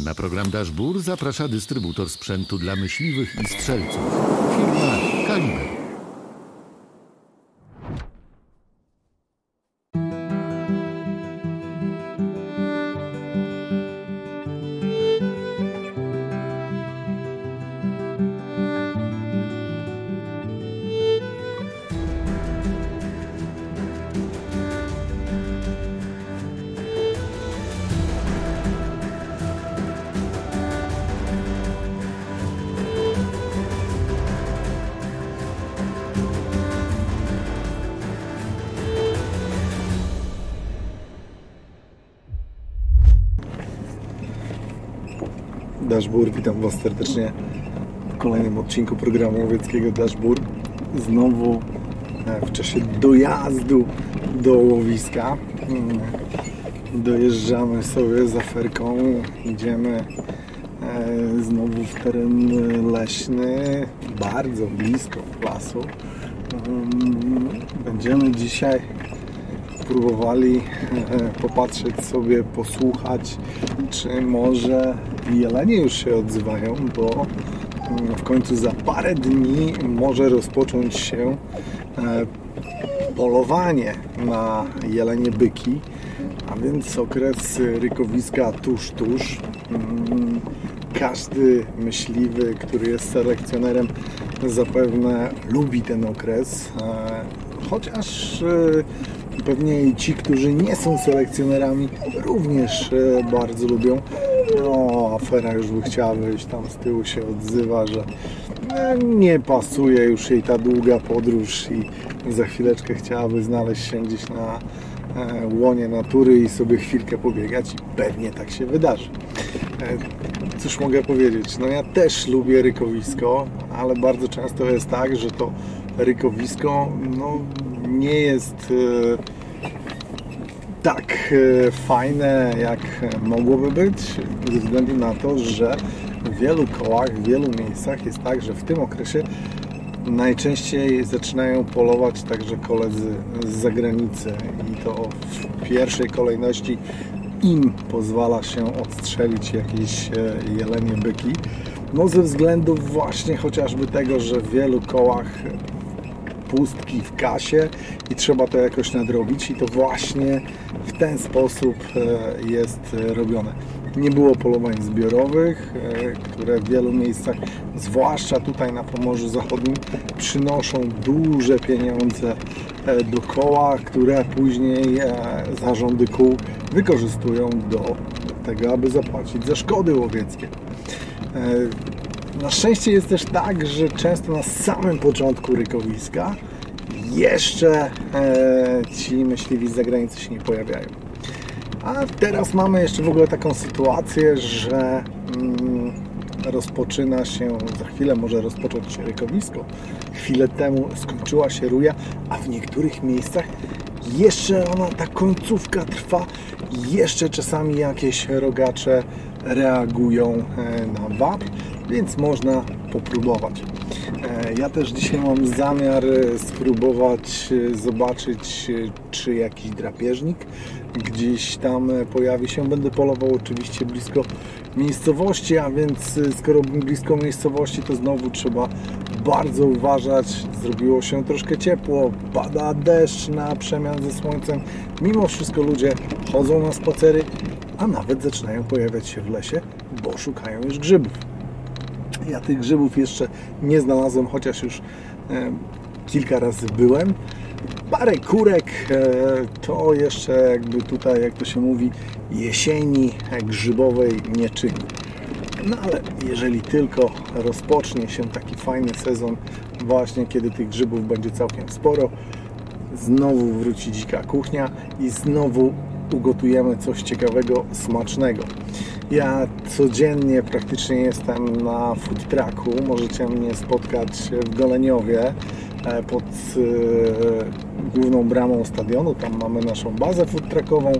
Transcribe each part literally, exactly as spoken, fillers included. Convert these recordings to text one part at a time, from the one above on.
Na program Darz Bór zaprasza dystrybutor sprzętu dla myśliwych i strzelców. Firma Kaliber. Darz Bór, witam Was serdecznie w kolejnym odcinku programu łowieckiego Darz Bór. Znowu w czasie dojazdu do łowiska. Dojeżdżamy sobie z aferką, idziemy znowu w teren leśny, bardzo blisko lasu. Będziemy dzisiaj próbowali popatrzeć sobie, posłuchać, czy może jelenie już się odzywają, bo w końcu za parę dni może rozpocząć się polowanie na jelenie byki, a więc okres rykowiska tuż, tuż. Każdy myśliwy, który jest selekcjonerem, zapewne lubi ten okres, chociaż pewnie i ci, którzy nie są selekcjonerami, również bardzo lubią. No, afera już by chciała wyjść, tam z tyłu się odzywa, że nie pasuje już jej ta długa podróż i za chwileczkę chciałaby znaleźć się gdzieś na łonie natury i sobie chwilkę pobiegać, i pewnie tak się wydarzy. Cóż mogę powiedzieć? No, ja też lubię rykowisko, ale bardzo często jest tak, że to rykowisko no, nie jest tak fajne, jak mogłoby być, ze względu na to, że w wielu kołach, w wielu miejscach jest tak, że w tym okresie najczęściej zaczynają polować także koledzy z zagranicy i to w pierwszej kolejności im pozwala się odstrzelić jakieś jelenie, byki, no ze względu właśnie chociażby tego, że w wielu kołach pustki w kasie i trzeba to jakoś nadrobić, i to właśnie w ten sposób jest robione. Nie było polowań zbiorowych, które w wielu miejscach, zwłaszcza tutaj na Pomorzu Zachodnim, przynoszą duże pieniądze do koła, które później zarządy kół wykorzystują do tego, aby zapłacić za szkody łowieckie. Na szczęście jest też tak, że często na samym początku rykowiska jeszcze e, ci myśliwi z zagranicy się nie pojawiają. A teraz mamy jeszcze w ogóle taką sytuację, że mm, rozpoczyna się, za chwilę może rozpocząć się rykowisko. Chwilę temu skończyła się ruja, a w niektórych miejscach jeszcze ona, ta końcówka trwa, jeszcze czasami jakieś rogacze reagują e, na wab. Więc można popróbować. Ja też dzisiaj mam zamiar spróbować zobaczyć, czy jakiś drapieżnik gdzieś tam pojawi się. Będę polował oczywiście blisko miejscowości, a więc skoro blisko miejscowości, to znowu trzeba bardzo uważać. Zrobiło się troszkę ciepło, pada deszcz na przemian ze słońcem. Mimo wszystko ludzie chodzą na spacery, a nawet zaczynają pojawiać się w lesie, bo szukają już grzybów. Ja tych grzybów jeszcze nie znalazłem, chociaż już e, kilka razy byłem. Parę kurek, e, to jeszcze jakby tutaj, jak to się mówi, jesieni grzybowej nie czyni. No ale jeżeli tylko rozpocznie się taki fajny sezon, właśnie kiedy tych grzybów będzie całkiem sporo, znowu wróci dzika kuchnia i znowu ugotujemy coś ciekawego, smacznego. Ja codziennie praktycznie jestem na food trucku. Możecie mnie spotkać w Goleniowie pod główną bramą stadionu. Tam mamy naszą bazę food truckową.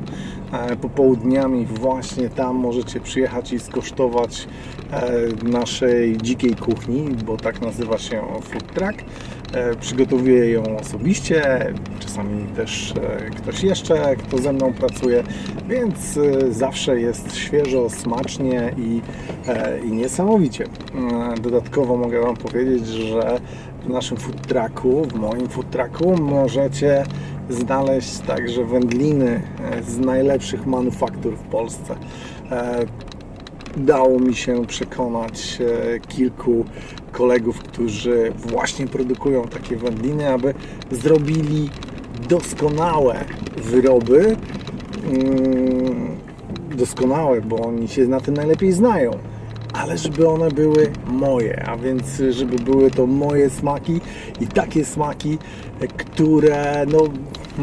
Popołudniami właśnie tam możecie przyjechać i skosztować naszej dzikiej kuchni, bo tak nazywa się food truck. Przygotowuję ją osobiście, czasami też ktoś jeszcze, kto ze mną pracuje, więc zawsze jest świeżo, smacznie i, i niesamowicie. Dodatkowo mogę Wam powiedzieć, że w naszym food trucku, w moim food trucku możecie znaleźć także wędliny z najlepszych manufaktur w Polsce. Udało mi się przekonać kilku kolegów, którzy właśnie produkują takie wędliny, aby zrobili doskonałe wyroby. Doskonałe, bo oni się na tym najlepiej znają. Ale żeby one były moje, a więc żeby były to moje smaki i takie smaki, które no,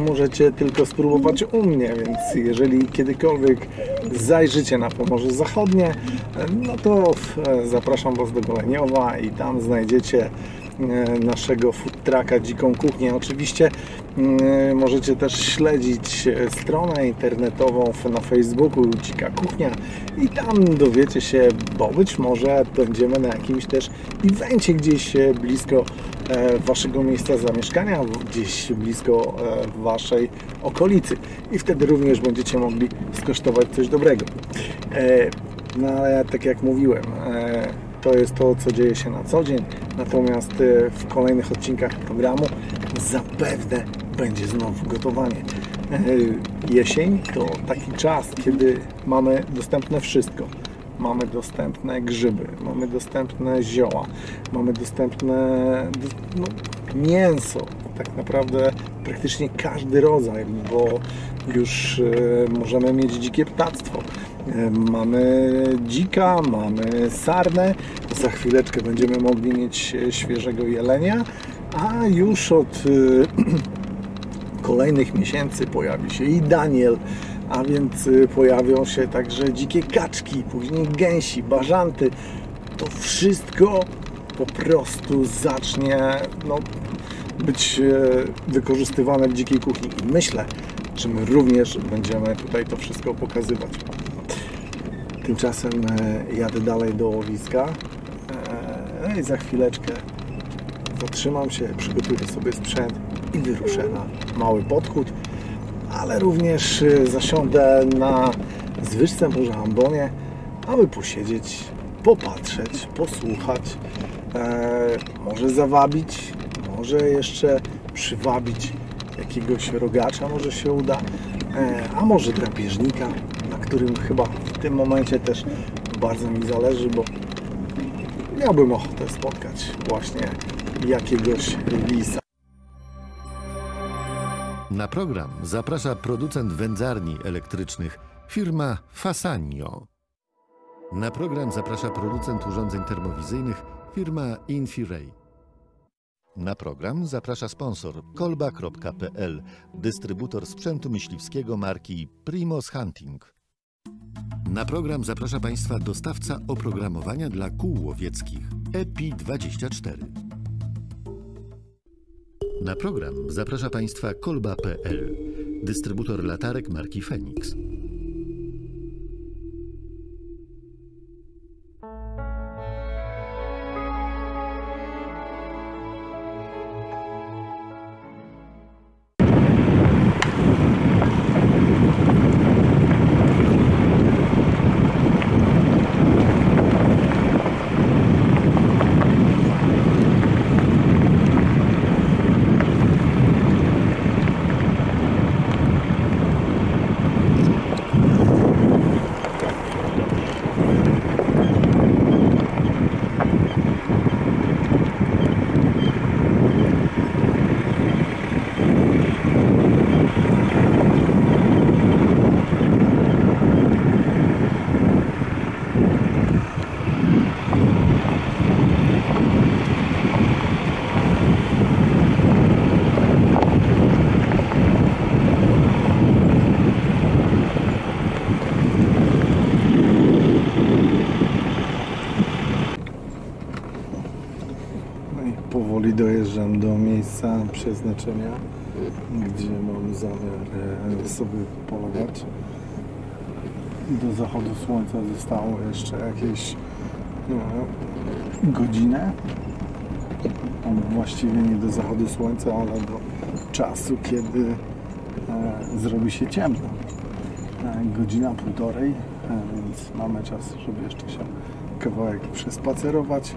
możecie tylko spróbować u mnie, więc jeżeli kiedykolwiek zajrzycie na Pomorze Zachodnie, no to zapraszam Was do Goleniowa i tam znajdziecie naszego food trucka Dziką Kuchnię. Oczywiście możecie też śledzić stronę internetową na Facebooku Dzika Kuchnia i tam dowiecie się, bo być może będziemy na jakimś też evencie gdzieś blisko Waszego miejsca zamieszkania, gdzieś blisko Waszej okolicy i wtedy również będziecie mogli skosztować coś dobrego. No ale tak jak mówiłem, to jest to, co dzieje się na co dzień, natomiast w kolejnych odcinkach programu zapewne będzie znowu gotowanie. Jesień to taki czas, kiedy mamy dostępne wszystko. Mamy dostępne grzyby, mamy dostępne zioła, mamy dostępne no, mięso, tak naprawdę praktycznie każdy rodzaj, bo już możemy mieć dzikie ptactwo. Mamy dzika, mamy sarnę, za chwileczkę będziemy mogli mieć świeżego jelenia, a już od kolejnych miesięcy pojawi się i daniel, a więc pojawią się także dzikie kaczki, później gęsi, bażanty. To wszystko po prostu zacznie no, być wykorzystywane w Dzikiej Kuchni i myślę, że my również będziemy tutaj to wszystko pokazywać. Tymczasem jadę dalej do łowiska i za chwileczkę zatrzymam się, przygotuję sobie sprzęt i wyruszę na mały podchód, ale również zasiądę na zwyżce Morza Ambonie, aby posiedzieć, popatrzeć, posłuchać, może zawabić, może jeszcze przywabić jakiegoś rogacza, może się uda, a może drapieżnika, na którym chyba w tym momencie też bardzo mi zależy, bo miałbym ochotę spotkać właśnie jakiegoś lisa. Na program zaprasza producent wędzarni elektrycznych, firma Fasagno. Na program zaprasza producent urządzeń termowizyjnych, firma Infiray. Na program zaprasza sponsor kolba kropka pe el, dystrybutor sprzętu myśliwskiego marki Primos Hunting. Na program zaprasza Państwa dostawca oprogramowania dla kół łowieckich E P I dwadzieścia cztery. Na program zaprasza Państwa kolba kropka pe el, dystrybutor latarek marki Fenix. Dojeżdżam do miejsca przeznaczenia, gdzie mam zamiar sobie polować. Do zachodu słońca zostało jeszcze jakieś no, godzinę, właściwie nie do zachodu słońca, ale do czasu, kiedy e, zrobi się ciemno. E, godzina, półtorej, e, więc mamy czas, żeby jeszcze się kawałek przespacerować,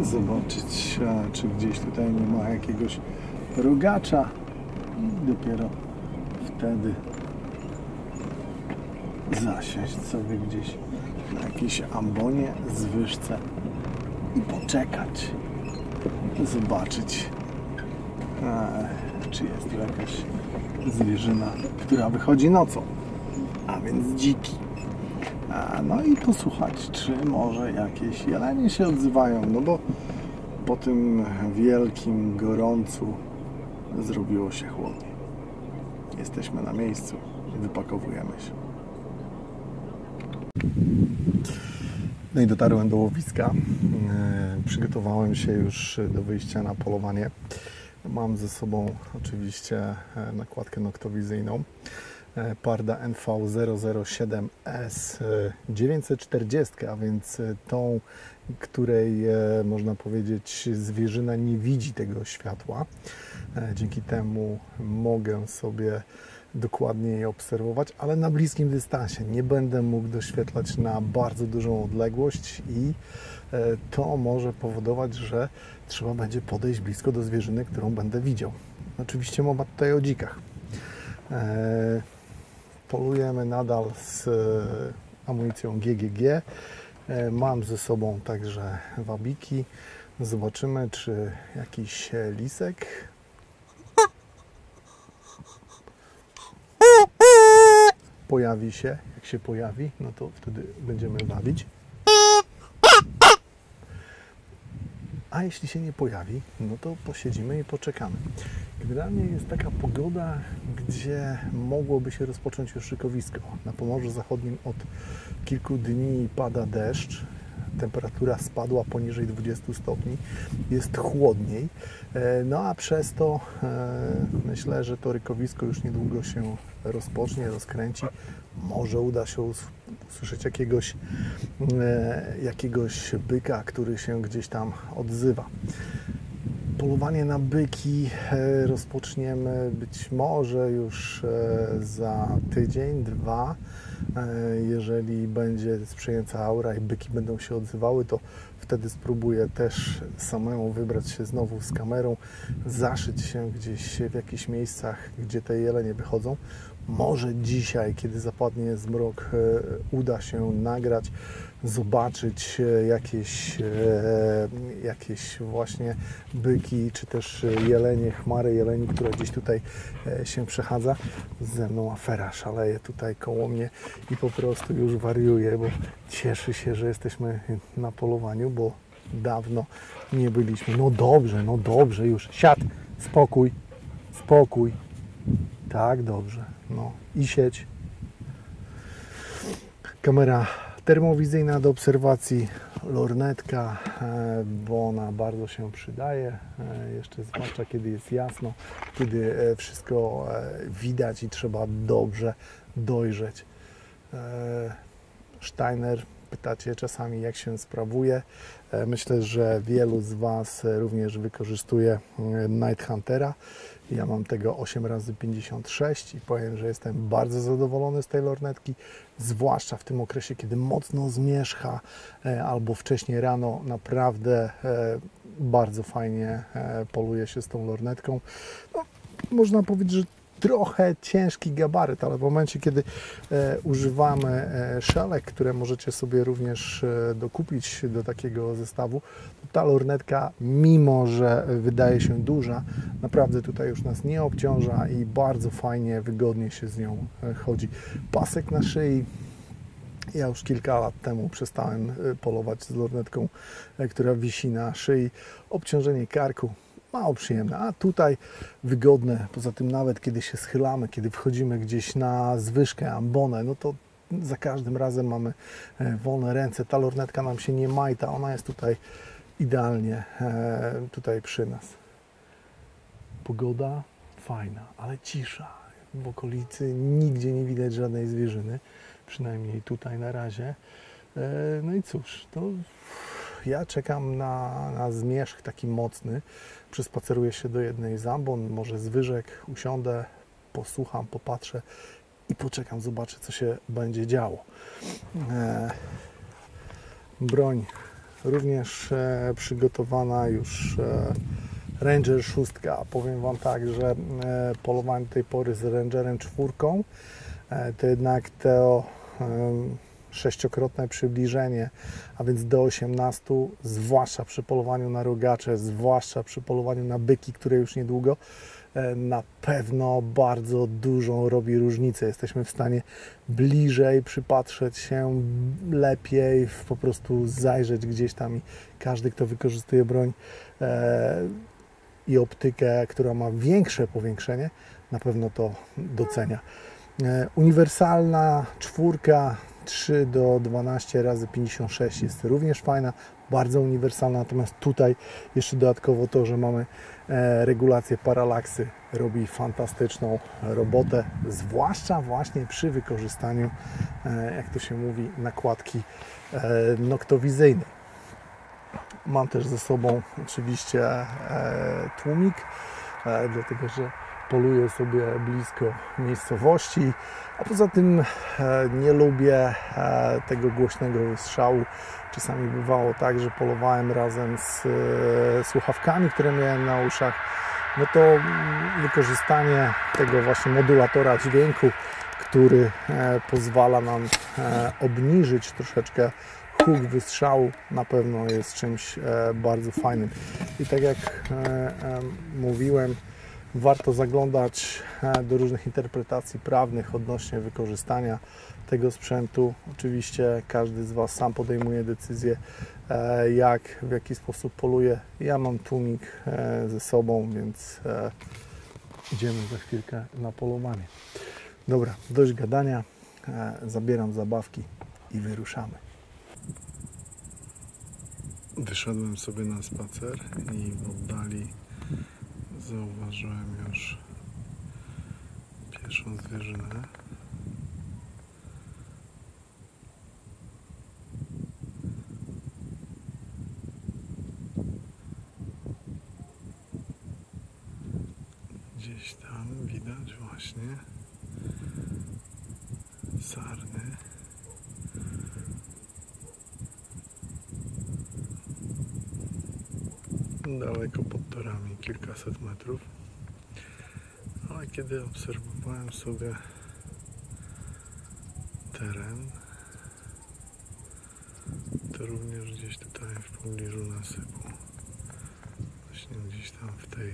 zobaczyć, e, czy gdzieś tutaj nie ma jakiegoś rogacza i dopiero wtedy zasiąść sobie gdzieś na jakiejś ambonie, zwyżce i poczekać, zobaczyć, e, czy jest tu jakaś zwierzyna, która wychodzi nocą, a więc dziki. E, no i posłuchać, czy może jakieś jelenie się odzywają, no bo po tym wielkim gorącu zrobiło się chłodniej. Jesteśmy na miejscu i wypakowujemy się. No i dotarłem do łowiska. Przygotowałem się już do wyjścia na polowanie. Mam ze sobą oczywiście nakładkę noktowizyjną Parda N V zero zero siedem S dziewięćset czterdzieści, a więc tą, której można powiedzieć zwierzyna nie widzi tego światła. Dzięki temu mogę sobie dokładnie je obserwować, ale na bliskim dystansie. Nie będę mógł doświetlać na bardzo dużą odległość i to może powodować, że trzeba będzie podejść blisko do zwierzyny, którą będę widział. Oczywiście mowa tutaj o dzikach. Polujemy nadal z amunicją G G G. Mam ze sobą także wabiki. Zobaczymy, czy jakiś lisek. Pojawi się, jak się pojawi, no to wtedy będziemy bawić. A jeśli się nie pojawi, no to posiedzimy i poczekamy. Generalnie jest taka pogoda, gdzie mogłoby się rozpocząć już szykowisko. Na Pomorzu Zachodnim od kilku dni pada deszcz. Temperatura spadła poniżej dwudziestu stopni, jest chłodniej, no a przez to myślę, że to rykowisko już niedługo się rozpocznie, rozkręci. Może uda się usłyszeć jakiegoś, jakiegoś byka, który się gdzieś tam odzywa. Polowanie na byki rozpoczniemy być może już za tydzień, dwa. Jeżeli będzie sprzyjająca aura i byki będą się odzywały, to wtedy spróbuję też samemu wybrać się znowu z kamerą, zaszyć się gdzieś w jakichś miejscach, gdzie te jelenie wychodzą. Może dzisiaj, kiedy zapadnie zmrok, uda się nagrać, zobaczyć jakieś, jakieś właśnie byki, czy też jelenie, chmary jeleni, która gdzieś tutaj się przechadza. Ze mną afera szaleje tutaj koło mnie i po prostu już wariuje, bo cieszy się, że jesteśmy na polowaniu, bo dawno nie byliśmy. No dobrze, no dobrze już. Siad, spokój, spokój. Tak, dobrze. No i sieć. Kamera termowizyjna do obserwacji, lornetka, bo ona bardzo się przydaje, jeszcze zwłaszcza kiedy jest jasno, kiedy wszystko widać i trzeba dobrze dojrzeć. Steiner, pytacie czasami, jak się sprawuje. Myślę, że wielu z Was również wykorzystuje Night Huntera. Ja mam tego osiem razy pięćdziesiąt sześć i powiem, że jestem bardzo zadowolony z tej lornetki, zwłaszcza w tym okresie, kiedy mocno zmierzcha albo wcześniej rano. Naprawdę bardzo fajnie poluje się z tą lornetką. No, można powiedzieć, że trochę ciężki gabaryt, ale w momencie, kiedy e, używamy e, szelek, które możecie sobie również e, dokupić do takiego zestawu, to ta lornetka, mimo że wydaje się duża, naprawdę tutaj już nas nie obciąża i bardzo fajnie, wygodnie się z nią e, chodzi. Pasek na szyi. Ja już kilka lat temu przestałem e, polować z lornetką, e, która wisi na szyi. Obciążenie karku mało przyjemne, a tutaj wygodne. Poza tym nawet kiedy się schylamy, kiedy wchodzimy gdzieś na zwyżkę, ambonę, no to za każdym razem mamy wolne ręce. Ta lornetka nam się nie majta, ona jest tutaj idealnie tutaj przy nas. Pogoda fajna, ale cisza. W okolicy nigdzie nie widać żadnej zwierzyny, przynajmniej tutaj na razie. No i cóż, to Ja czekam na, na zmierzch taki mocny. Przyspaceruję się do jednej z ambon, może z wyżek, usiądę, posłucham, popatrzę i poczekam, zobaczę, co się będzie działo. E, broń również e, przygotowana już e, Ranger sześć. Powiem Wam tak, że e, polowałem do tej pory z Rangerem cztery. E, to jednak to e, sześciokrotne przybliżenie, a więc do osiemnastu, zwłaszcza przy polowaniu na rogacze, zwłaszcza przy polowaniu na byki, które już niedługo, na pewno bardzo dużą robi różnicę. Jesteśmy w stanie bliżej przypatrzeć się, lepiej po prostu zajrzeć gdzieś tam i każdy, kto wykorzystuje broń e, i optykę, która ma większe powiększenie, na pewno to docenia. E, uniwersalna czwórka trzy do dwanaście razy pięćdziesiąt sześć jest również fajna, bardzo uniwersalna, natomiast tutaj jeszcze dodatkowo to, że mamy e, regulację paralaksy, robi fantastyczną robotę, zwłaszcza właśnie przy wykorzystaniu, e, jak to się mówi, nakładki e, noktowizyjnej. Mam też ze sobą oczywiście e, tłumik, e, dlatego że poluję sobie blisko miejscowości, a poza tym nie lubię tego głośnego wystrzału. Czasami bywało tak, że polowałem razem z słuchawkami, które miałem na uszach. No to wykorzystanie tego właśnie modulatora dźwięku, który pozwala nam obniżyć troszeczkę huk wystrzału, na pewno jest czymś bardzo fajnym. I tak jak mówiłem, warto zaglądać do różnych interpretacji prawnych odnośnie wykorzystania tego sprzętu. Oczywiście każdy z Was sam podejmuje decyzję, jak, w jaki sposób poluje. Ja mam tłumik ze sobą, więc idziemy za chwilkę na polowanie. Dobra, dość gadania, zabieram zabawki i wyruszamy. Wyszedłem sobie na spacer i w oddali zauważyłem już pierwszą zwierzynę. Gdzieś tam widać właśnie sarny. Daleko pod torami, kilkaset metrów, ale kiedy obserwowałem sobie teren, to również gdzieś tutaj w pobliżu nasypu, właśnie gdzieś tam w tej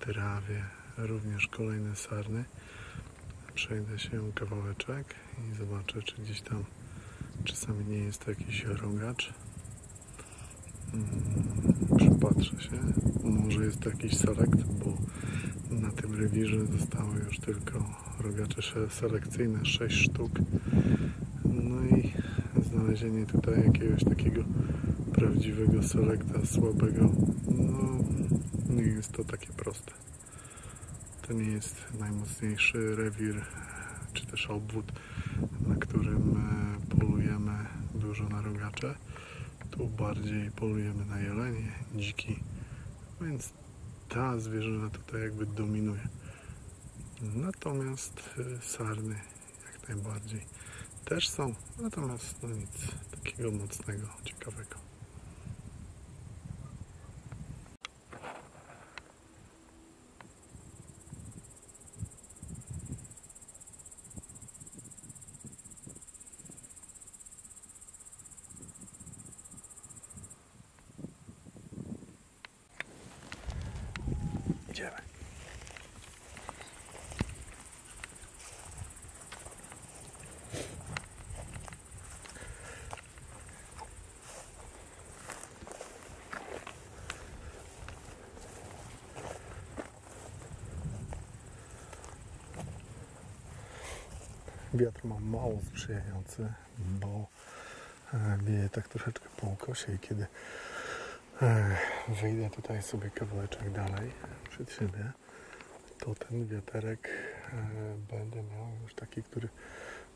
trawie, również kolejne sarny. Przejdę się kawałeczek i zobaczę, czy gdzieś tam czasami nie jest to jakiś rogacz. Przypatrzę się, może jest to jakiś selekt, bo na tym rewirze zostały już tylko rogacze selekcyjne, sześć sztuk. No i znalezienie tutaj jakiegoś takiego prawdziwego selekta, słabego, no nie jest to takie proste. To nie jest najmocniejszy rewir, czy też obwód, na którym polujemy dużo na rogacze. Tu bardziej polujemy na jelenie, dziki, więc ta zwierzyna tutaj jakby dominuje. Natomiast sarny jak najbardziej też są, natomiast no nic takiego mocnego, ciekawego. Wiatr mam mało sprzyjający, bo wieje tak troszeczkę po ukosie i kiedy wyjdę tutaj sobie kawałeczek dalej przed siebie, to ten wiaterek będę miał już taki, który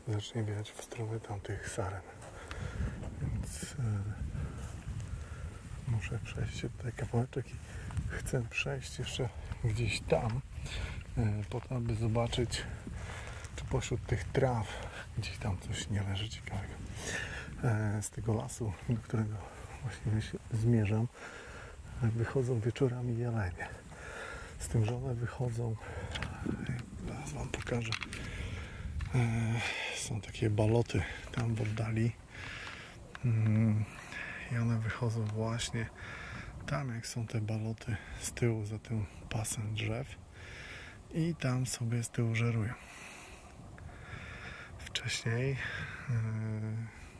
zacznie wiać w stronę tamtych saren. Więc muszę przejść tutaj kawałeczek i chcę przejść jeszcze gdzieś tam po to, aby zobaczyć, czy pośród tych traw gdzieś tam coś nie leży ciekawego. Z tego lasu, do którego właśnie zmierzam, wychodzą wieczorami jelenie. Z tym, że one wychodzą, zaraz wam pokażę, są takie baloty tam w oddali i one wychodzą właśnie tam, jak są te baloty z tyłu za tym pasem drzew i tam sobie z tyłu żerują. Wcześniej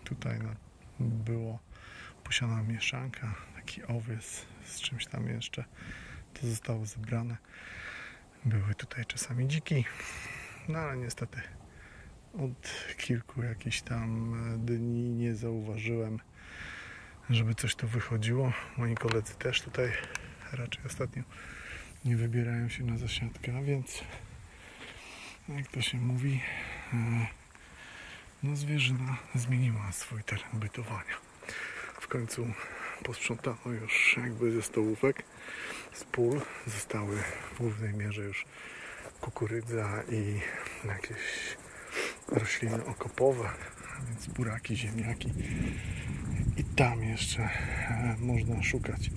tutaj było posiana mieszanka, taki owiec z czymś tam jeszcze, to zostało zebrane. Były tutaj czasami dziki, no ale niestety od kilku jakichś tam dni nie zauważyłem, żeby coś tu wychodziło. Moi koledzy też tutaj raczej ostatnio nie wybierają się na zasiadkę, więc jak to się mówi, no zwierzyna zmieniła swój teren bytowania. W końcu posprzątano już jakby ze stołówek, z pól. Zostały w głównej mierze już kukurydza i jakieś rośliny okopowe, więc buraki, ziemniaki. I tam jeszcze można szukać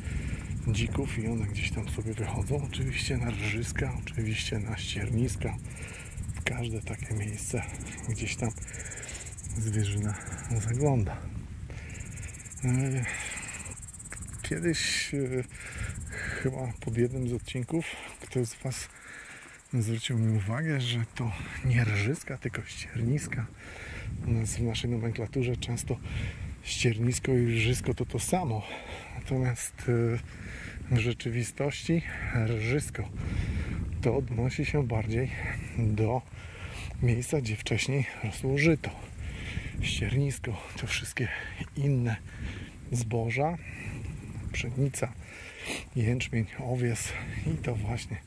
dzików i one gdzieś tam sobie wychodzą. Oczywiście na rżyska, oczywiście na ścierniska. W każde takie miejsce gdzieś tam zwierzyna zagląda. Kiedyś chyba pod jednym z odcinków ktoś z was zwrócił mi uwagę, że to nie rżyska, tylko ścierniska. U nas w naszej nomenklaturze często ściernisko i rżysko to to samo. Natomiast w rzeczywistości rżysko to odnosi się bardziej do miejsca, gdzie wcześniej rosło żyto. Ściernisko to wszystkie inne zboża, pszenica, jęczmień, owies i to właśnie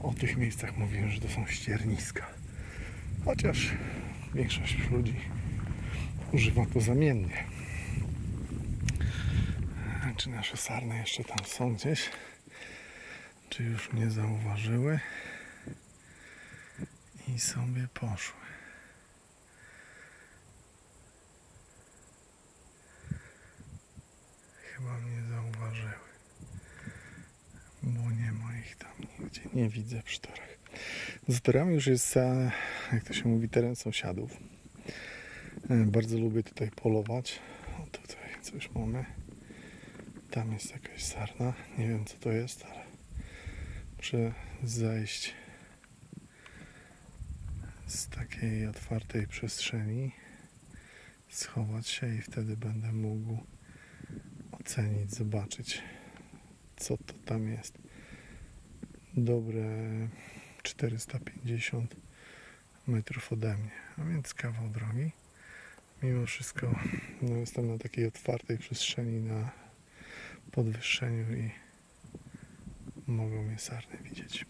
o tych miejscach mówiłem, że to są ścierniska. Chociaż większość ludzi używa to zamiennie. Czy nasze sarny jeszcze tam są gdzieś? Czy już mnie zauważyły? I sobie poszły. Chyba mnie zauważyły. Bo nie ma ich tam nigdzie. Nie widzę przy torach. Za torami już jest, jak to się mówi, teren sąsiadów. Bardzo lubię tutaj polować. O, tutaj coś mamy. Tam jest jakaś sarna. Nie wiem, co to jest, ale muszę zejść z takiej otwartej przestrzeni, schować się i wtedy będę mógł ocenić, zobaczyć, co to tam jest. Dobre czterysta pięćdziesiąt metrów ode mnie, a więc kawał drogi. Mimo wszystko no, jestem na takiej otwartej przestrzeni, na podwyższeniu i mogą mnie sarny widzieć.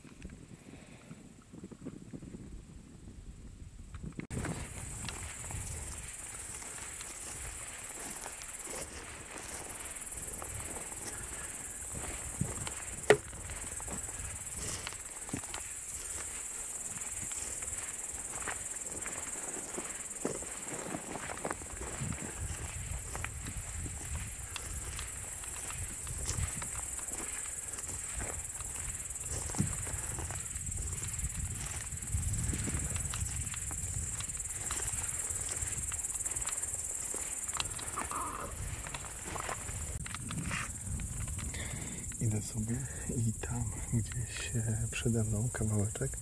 Sobie i tam gdzieś przede mną kawałeczek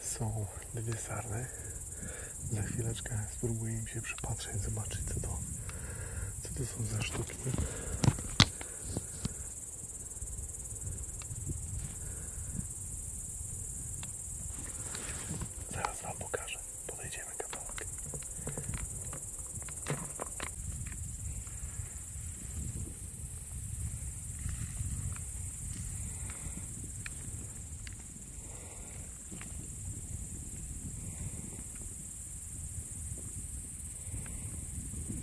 są dwie sarny. Za chwileczkę spróbuję im się przypatrzeć, zobaczyć co to, co to są za sztuki.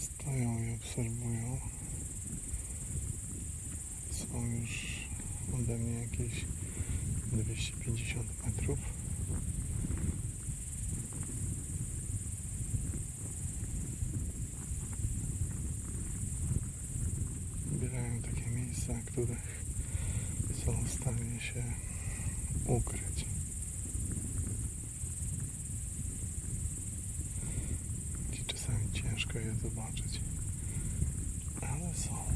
Stoją i obserwują. jakąś, ode mnie jakieś dwieście pięćdziesiąt metrów. Wybierają takie miejsca, w których są w stanie się ukryć. I czasami ciężko je zobaczyć, ale są.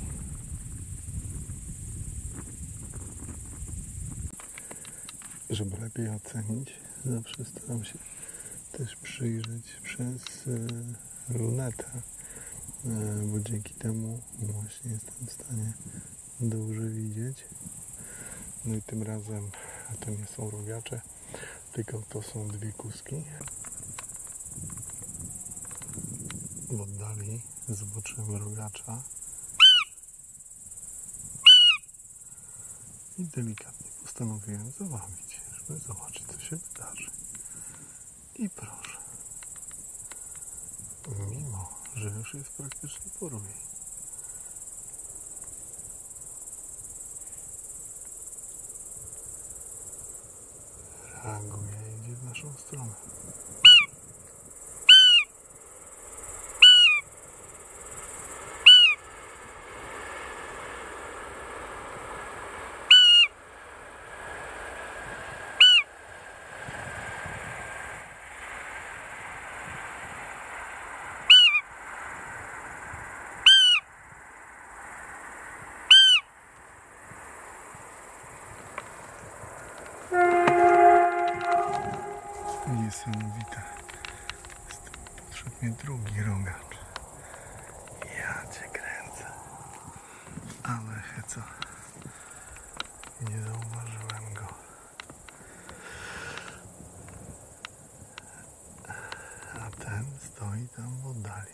Żeby lepiej ocenić, zawsze staram się też przyjrzeć przez e, lunetę, e, bo dzięki temu właśnie jestem w stanie dobrze widzieć. No i tym razem to nie są rogacze, tylko to są dwie kuski. W oddali zobaczyłem rogacza i delikatnie postanowiłem zawabić, żeby zobaczyć, co się wydarzy. I proszę, mimo że już jest praktycznie po drugiej. Reaguje i idzie w naszą stronę. Niesamowite. Podszedł mnie drugi rogacz. Ja cię kręcę. Ale heca. Nie zauważyłem go. A ten stoi tam w oddali.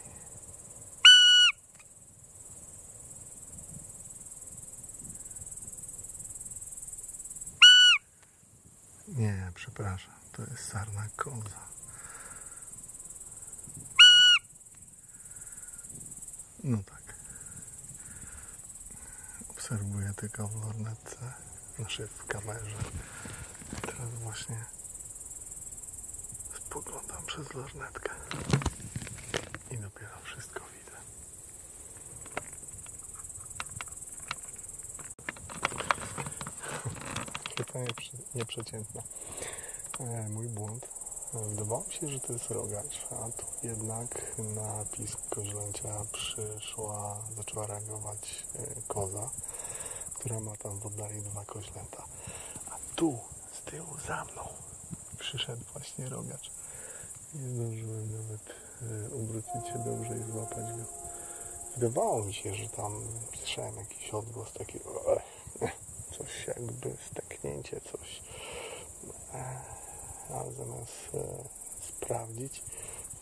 Nie, przepraszam. To jest sarna koza. No tak. Obserwuję tylko w lornetce, znaczy w kamerze. Teraz właśnie spoglądam przez lornetkę i dopiero wszystko widzę. Pytanie nieprzeciętne. Mój błąd. Wydawało mi się, że to jest rogacz, a tu jednak na pisk koźlęcia przyszła, zaczęła reagować koza, która ma tam w oddali dwa koźlęta. A tu, z tyłu, za mną przyszedł właśnie rogacz. Nie zdążyłem nawet obrócić się dobrze i złapać go. Wydawało mi się, że tam słyszałem jakiś odgłos taki, coś jakby steknięcie, coś. Ale zamiast e, sprawdzić,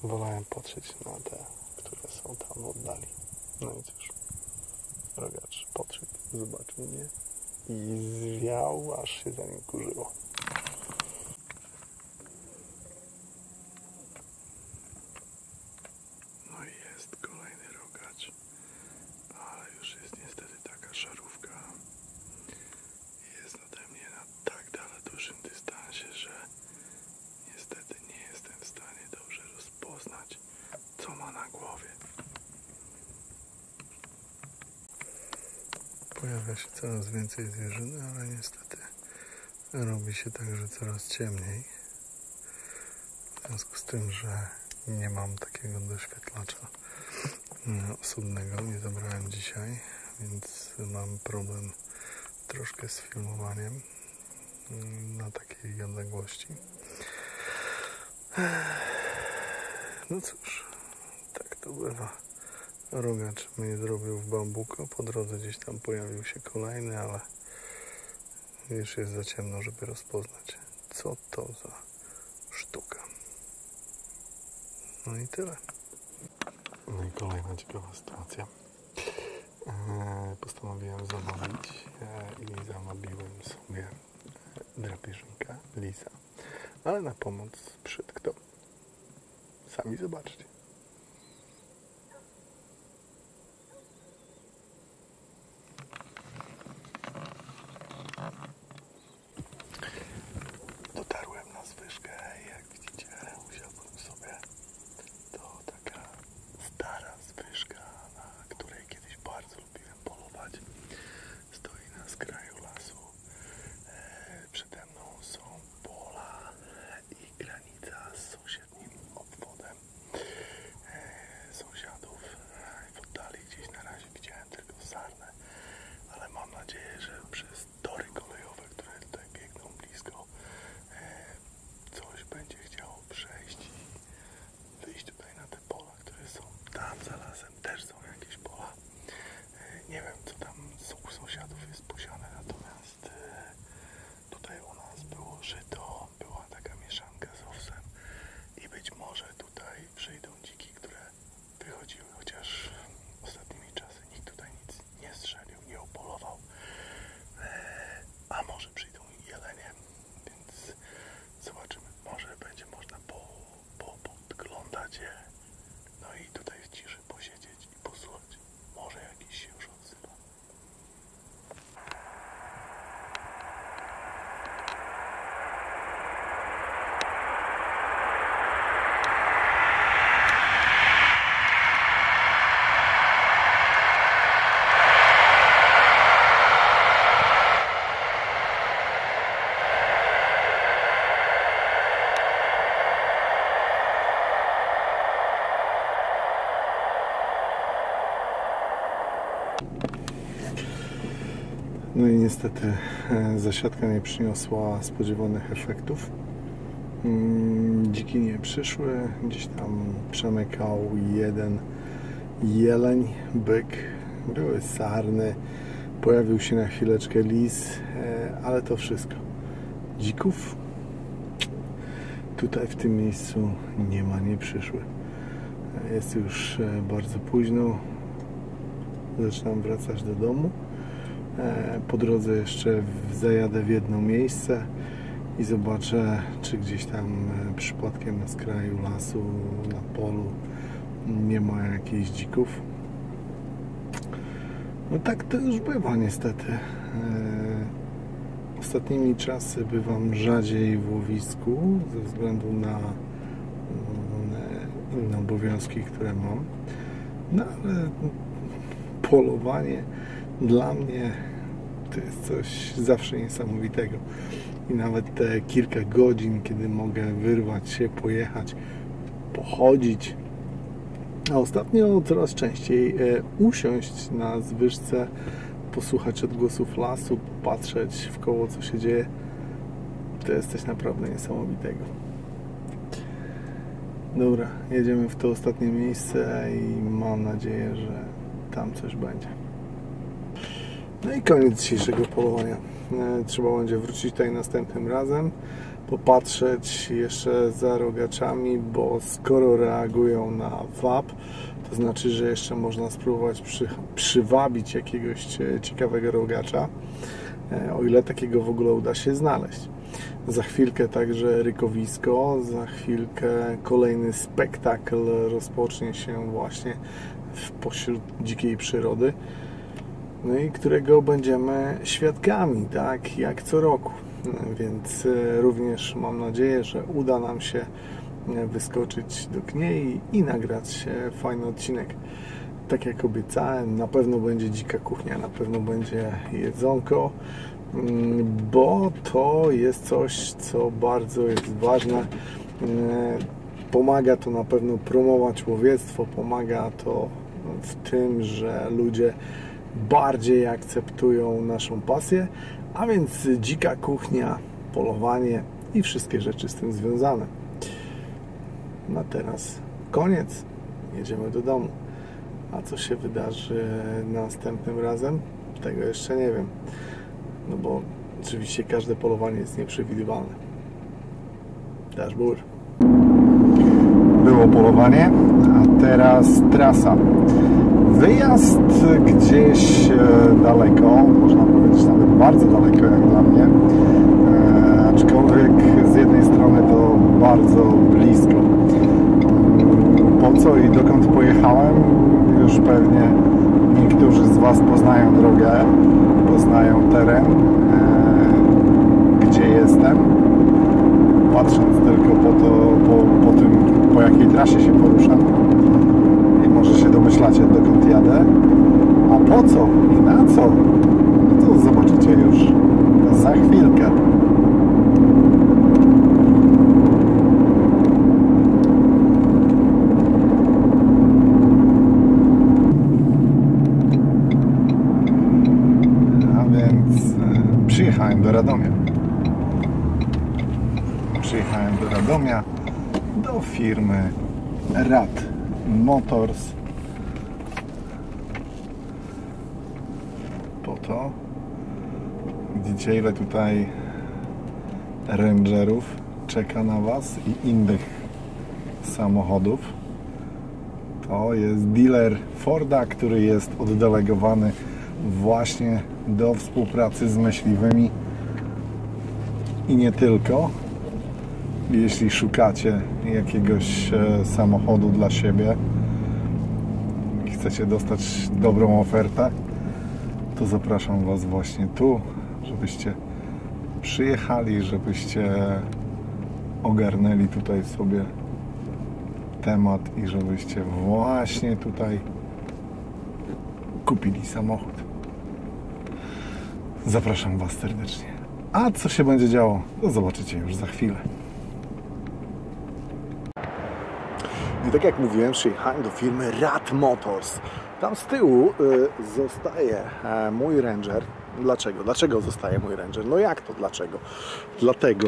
wolałem patrzeć na te, które są tam w oddali. No i cóż, rogacz podszedł, zobaczył mnie i zwiał, aż się za nim kurzyło. No i jest kolejny rogacz, ale już jest niestety taka szarówka. Jest ode mnie na tak daleko dużym dystansie, że niestety nie jestem w stanie dobrze rozpoznać, co ma na głowie. Pojawia się coraz więcej zwierzyny, ale niestety robi się także coraz ciemniej. W związku z tym, że nie mam takiego doświetlacza osobnego, nie zabrałem dzisiaj, więc mam problem troszkę z filmowaniem na takiej odległości. No cóż, tak to bywa. Rogacz mnie zrobił w bambuko. Po drodze gdzieś tam pojawił się kolejny, ale już jest za ciemno, żeby rozpoznać, co to za sztuka. No i tyle. No i kolejna ciekawa sytuacja. Postanowiłem zabawić i zamawiłem sobie drapieżnika lisa. Ale na pomoc przyszedł kto? Sami zobaczcie. zasadzie. No i tutaj w ciszy posiedzieć i posłuchać. Może jakiś się już odzywa. No i niestety zasiadka nie przyniosła spodziewanych efektów. Dziki nie przyszły, gdzieś tam przemykał jeden jeleń, byk, były sarny, pojawił się na chwileczkę lis, ale to wszystko. Dzików tutaj w tym miejscu nie ma, nie przyszły. Jest już bardzo późno, zaczynam wracać do domu. Po drodze jeszcze zajadę w jedno miejsce i zobaczę, czy gdzieś tam przypadkiem na skraju lasu, na polu nie ma jakichś dzików. No tak to już bywa niestety. Ostatnimi czasy bywam rzadziej w łowisku ze względu na inne obowiązki, które mam. No ale polowanie dla mnie to jest coś zawsze niesamowitego i nawet te kilka godzin, kiedy mogę wyrwać się, pojechać, pochodzić, a ostatnio coraz częściej usiąść na zwyżce, posłuchać odgłosów lasu, popatrzeć w koło, co się dzieje, to jest coś naprawdę niesamowitego. Dobra, jedziemy w to ostatnie miejsce i mam nadzieję, że tam coś będzie. No i koniec dzisiejszego polowania. Trzeba będzie wrócić tutaj następnym razem, popatrzeć jeszcze za rogaczami, bo skoro reagują na wap, to znaczy, że jeszcze można spróbować przy, przywabić jakiegoś ciekawego rogacza, o ile takiego w ogóle uda się znaleźć. Za chwilkę także rykowisko, za chwilkę kolejny spektakl rozpocznie się właśnie w pośród dzikiej przyrody. No i którego będziemy świadkami, tak jak co roku, więc również mam nadzieję, że uda nam się wyskoczyć do kniei i nagrać fajny odcinek. Tak jak obiecałem, na pewno będzie dzika kuchnia, na pewno będzie jedzonko, bo to jest coś, co bardzo jest ważne. Pomaga to na pewno promować łowiectwo, pomaga to w tym, że ludzie bardziej akceptują naszą pasję, a więc dzika kuchnia, polowanie i wszystkie rzeczy z tym związane. Na teraz koniec, jedziemy do domu, a co się wydarzy następnym razem, tego jeszcze nie wiem, no bo oczywiście każde polowanie jest nieprzewidywalne. Darz Bór. Było polowanie, a teraz trasa. Wyjazd gdzieś daleko, można powiedzieć nawet bardzo daleko jak dla mnie, e, aczkolwiek z jednej strony to bardzo blisko. Po co i dokąd pojechałem? Już pewnie niektórzy z Was poznają drogę, poznają teren, e, gdzie jestem, patrząc tylko po, to, po, po tym, po jakiej trasie się poruszam. Może się domyślacie, dokąd jadę, a po co i na co, to zobaczycie już za chwilkę. A więc przyjechałem do Radomia. Przyjechałem do Radomia, do firmy Rad Motors, po to, widzicie ile tutaj rangerów czeka na Was i innych samochodów. To jest dealer Forda, który jest oddelegowany właśnie do współpracy z myśliwymi i nie tylko. jeśli szukacie jakiegoś samochodu dla siebie i chcecie dostać dobrą ofertę, to zapraszam Was właśnie tu, żebyście przyjechali, żebyście ogarnęli tutaj sobie temat i żebyście właśnie tutaj kupili samochód. Zapraszam Was serdecznie. A co się będzie działo, to zobaczycie już za chwilę. I tak jak mówiłem, przyjechałem do firmy Rad Motors. Tam z tyłu y, zostaje e, mój Ranger. Dlaczego? Dlaczego zostaje mój Ranger? No jak to dlaczego? Dlatego,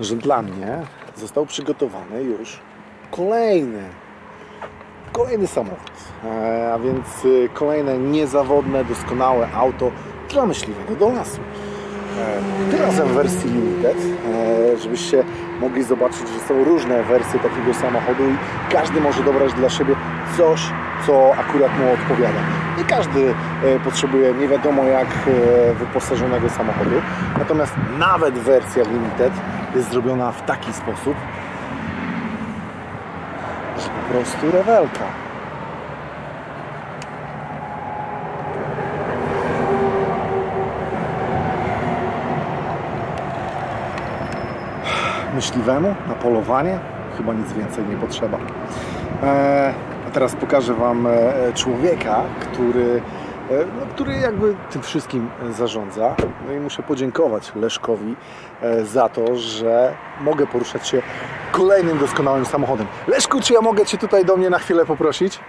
że dla mnie został przygotowany już kolejny kolejny samochód, e, a więc y, kolejne niezawodne, doskonałe auto dla myśliwego do lasu. Tym razem w wersji Limited, żebyście mogli zobaczyć, że są różne wersje takiego samochodu i każdy może dobrać dla siebie coś, co akurat mu odpowiada. Nie każdy potrzebuje nie wiadomo jak wyposażonego samochodu, natomiast nawet wersja Limited jest zrobiona w taki sposób, że po prostu rewelka. Myśliwemu na polowanie chyba nic więcej nie potrzeba. Eee, a teraz pokażę Wam człowieka, który, no, który jakby tym wszystkim zarządza. No i muszę podziękować Leszkowi za to, że mogę poruszać się kolejnym doskonałym samochodem. Leszku, czy ja mogę Cię tutaj do mnie na chwilę poprosić?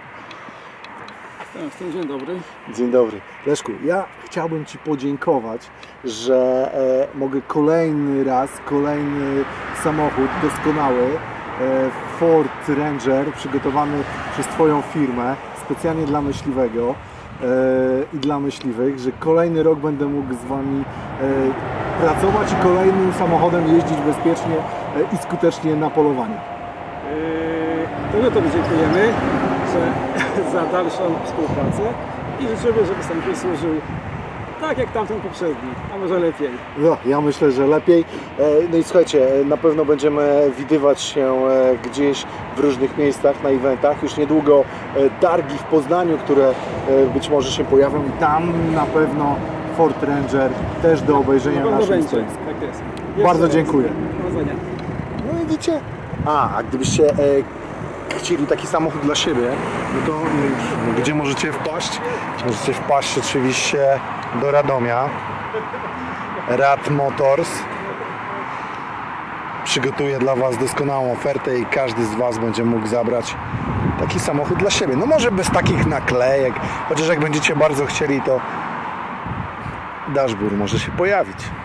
Dzień dobry. Dzień dobry. Leszku, ja chciałbym Ci podziękować, że e, mogę kolejny raz, kolejny samochód doskonały, e, Ford Ranger, przygotowany przez Twoją firmę, specjalnie dla myśliwego e, i dla myśliwych, że kolejny rok będę mógł z Wami e, pracować i kolejnym samochodem jeździć bezpiecznie e, i skutecznie na polowaniu. To my Tobie dziękujemy za dalszą współpracę i życzymy, żeby samochód służył tak jak tamten poprzedni, a może lepiej. No, ja myślę, że lepiej. No i słuchajcie, na pewno będziemy widywać się gdzieś w różnych miejscach, na eventach. Już niedługo targi w Poznaniu, które być może się pojawią i tam na pewno Ford Ranger też do obejrzenia na naszym stoisku. Tak jest. Bardzo dziękuję. Do widzenia. No widzicie? A, a gdybyście e, chcieli taki samochód dla siebie, no to e, gdzie możecie wpaść? Możecie wpaść oczywiście do Radomia. Rad Motors przygotuje dla Was doskonałą ofertę i każdy z Was będzie mógł zabrać taki samochód dla siebie. No może bez takich naklejek, chociaż jak będziecie bardzo chcieli, to Darz Bór może się pojawić.